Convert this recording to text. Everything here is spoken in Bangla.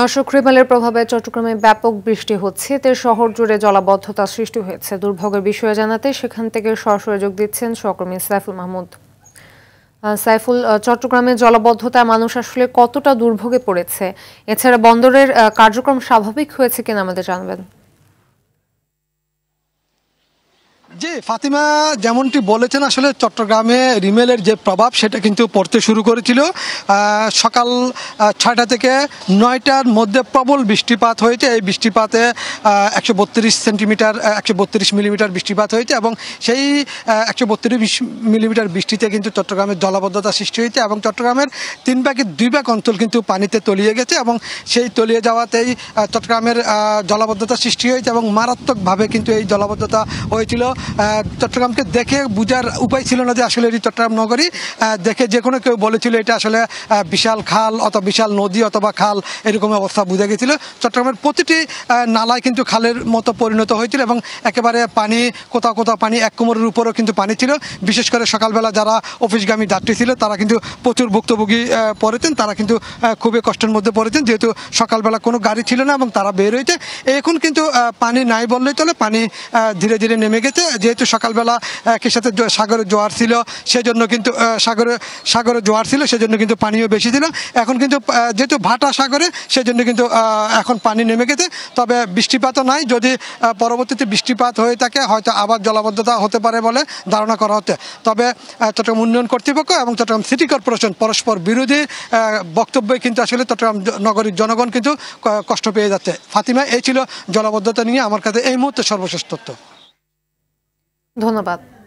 দর্শক, রেমালের প্রভাবে চট্টগ্রামে ব্যাপক বৃষ্টি হচ্ছে, এতে শহর জুড়ে জলাবদ্ধতা সৃষ্টি হয়েছে। দুর্ভোগের বিষয়ে জানাতে সেখান থেকে সরাসরি যোগ দিচ্ছেন সহকর্মী সাইফুল মাহমুদ। সাইফুল, চট্টগ্রামে জলাবদ্ধতায় মানুষ আসলে কতটা দুর্ভোগে পড়েছে, এছাড়া বন্দরের কার্যক্রম স্বাভাবিক হয়েছে কিনা আমাদের জানাবেন। জি ফাতিমা, যেমনটি বলেছেন আসলে চট্টগ্রামে রিমেলের যে প্রভাব সেটা কিন্তু পড়তে শুরু করেছিল। সকাল 6টা থেকে 9টার মধ্যে প্রবল বৃষ্টিপাত হয়েছে। এই বৃষ্টিপাতে 132 মিলিমিটার বৃষ্টিপাত হয়েছে এবং সেই 132 মিলিমিটার বৃষ্টিতে কিন্তু চট্টগ্রামের জলাবদ্ধতা সৃষ্টি হয়েছে এবং চট্টগ্রামের 3/2 অঞ্চল কিন্তু পানিতে তলিয়ে গেছে এবং সেই তলিয়ে যাওয়াতেই চট্টগ্রামের জলাবদ্ধতা সৃষ্টি হয়েছে এবং মারাত্মকভাবে কিন্তু এই জলাবদ্ধতা হয়েছিল। চট্টগ্রামকে দেখে বোঝার উপায় ছিল না যে আসলে এটি চট্টগ্রাম নগরী। দেখে যে কোনো কেউ বলেছিল এটা আসলে বিশাল খাল অথবা বিশাল নদী অথবা খাল, এরকম অবস্থা বোঝা গেছিলো। চট্টগ্রামের প্রতিটি নালায় কিন্তু খালের মতো পরিণত হয়েছিল এবং একেবারে পানি কোথাও কোথাও পানি 1 কোমরের উপরও কিন্তু পানি ছিল। বিশেষ করে সকালবেলা যারা অফিসগামী যাত্রী ছিল তারা কিন্তু প্রচুর ভুক্তভোগী পড়েছেন, তারা কিন্তু খুবই কষ্টের মধ্যে পড়েছেন, যেহেতু সকালবেলা কোনো গাড়ি ছিল না এবং তারা বের হয়েছে। এখন কিন্তু পানি নাই বললেই চলে, পানি ধীরে ধীরে নেমে গেছে। যেহেতু সকালবেলা সাথে সাগরে জোয়ার ছিল সেজন্য কিন্তু সাগরে জোয়ার ছিল সেজন্য কিন্তু পানিও বেশি ছিল। এখন কিন্তু যেহেতু ভাটা সাগরে সেজন্য কিন্তু এখন পানি নেমে গেছে, তবে বৃষ্টিপাতও নাই। যদি পরবর্তীতে বৃষ্টিপাত হয়ে থাকে হয়তো আবার জলাবদ্ধতা হতে পারে বলে ধারণা করা হচ্ছে। তবে চট্টগ্রাম উন্নয়ন কর্তৃপক্ষ এবং চট্টগ্রাম সিটি কর্পোরেশন পরস্পর বিরোধী বক্তব্যে কিন্তু আসলে চট্টগ্রাম নগরীর জনগণ কিন্তু কষ্ট পেয়ে যাচ্ছে। ফাতিমা, এই ছিল জলাবদ্ধতা নিয়ে আমার কাছে এই মুহূর্তে সর্বশেষ তথ্য। ধন্যবাদ।